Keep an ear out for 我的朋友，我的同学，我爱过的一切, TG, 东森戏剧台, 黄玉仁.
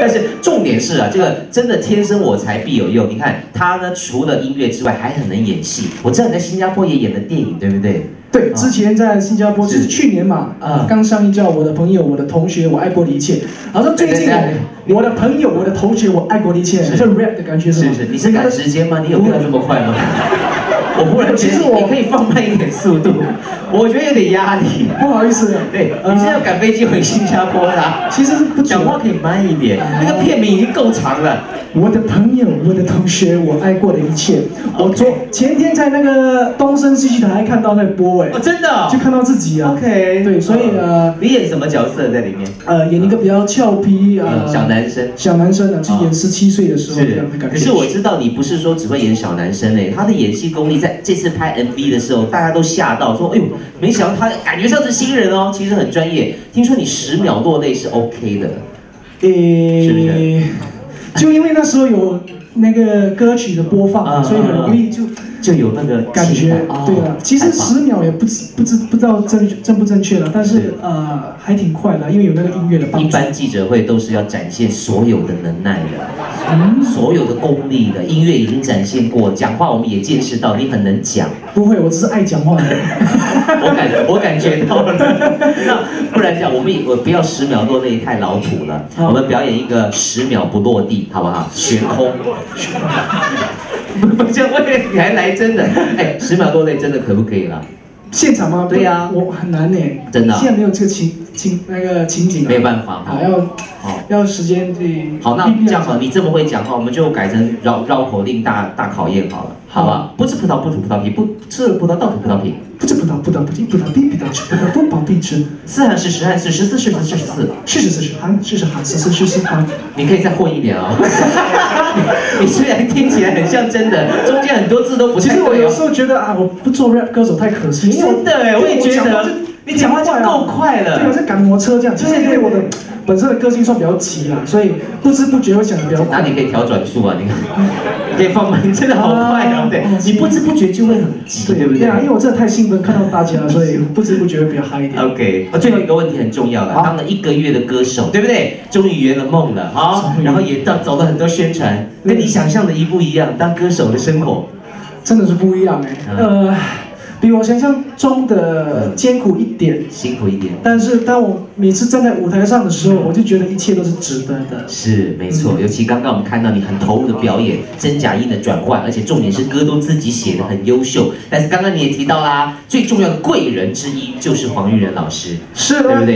但是重点是啊，这个真的天生我材必有用。你看他呢，除了音乐之外，还很能演戏。我知道你在新加坡也演了电影，对不对？ 对，之前在新加坡就是去年嘛，刚上映叫《我的朋友，我的同学，我爱过的一切》。然后最近我的朋友，我的同学，我爱过的一切，就 rap 的感觉是吗？是，你是赶时间吗？你有必要这么快吗？我忽然觉得你可以放慢一点速度，我觉得有点压力，不好意思。对，你是要赶飞机回新加坡啦？其实是不讲话可以慢一点，那个片名已经够长了。 我的朋友，我的同学，我爱过的一切。我前天在那个东森戏剧台看到在播，哎，真的，就看到自己啊。OK， 对，所以你演什么角色在里面？演一个比较俏皮小男生，啊，去演17岁的时候这样的感觉。可是我知道你不是说只会演小男生哎，他的演戏功力在这次拍 MV 的时候，大家都吓到说，哎呦，没想到他感觉像是新人哦，其实很专业。听说你10秒落泪是 OK 的，是不是？ 就因为那时候有那个歌曲的播放，所以很容易就有那个感觉。对了，其实10秒也不知道正不正确了，但是还挺快的，因为有那个音乐的帮助。一般记者会都是要展现所有的能耐的，所有的功力的。音乐已经展现过，讲话我们也见识到你很能讲。不会，我只是爱讲话。我感觉到了。那不然这样，我不要10秒落泪太老土了，我们表演一个10秒不落地，好不好？悬空。 不就为你还来真的？哎，10秒多内真的可不可以啦？现场吗？对呀，我很难呢，真的。现在没有这个情景，没有办法，要时间去。好，那这样好，你这么会讲话，我们就改成绕口令大考验好了，好吧？不吃葡萄不吐葡萄皮，不吃葡萄倒吐葡萄皮，不吃葡萄不倒皮，葡萄皮皮倒吃，葡萄不倒皮吃。44，你可以再混一点哦。 你虽然听起来很像真的，中间很多字都不太对。其实我有时候觉得啊，我不做 rap 歌手太可惜。真的哎，我也觉得。你讲话就够快了。对，我在赶摩车这样。就是因为我的本身的个性算比较急啦，所以不知不觉会讲得比较快。那你可以调转速啊，你看，可以放慢，真的好快啊，对。你不知不觉就会很急，对不对？对啊，因为我真的太兴奋看到大家，所以不知不觉会比较嗨一点。OK， 最后一个问题很重要了，当了1个月的歌手，对不对？终于圆了梦了啊，然后也走了很多宣传。 跟你想象的一不一样，当歌手的生活真的是不一样哎。比我想象中的艰苦一点，辛苦一点。但是当我每次站在舞台上的时候，我就觉得一切都是值得的。是，没错。尤其刚刚我们看到你很投入的表演，真假音的转换，而且重点是歌都自己写的，很优秀。但是刚刚你也提到啦，最重要的贵人之一就是黄玉仁老师，是，对不对？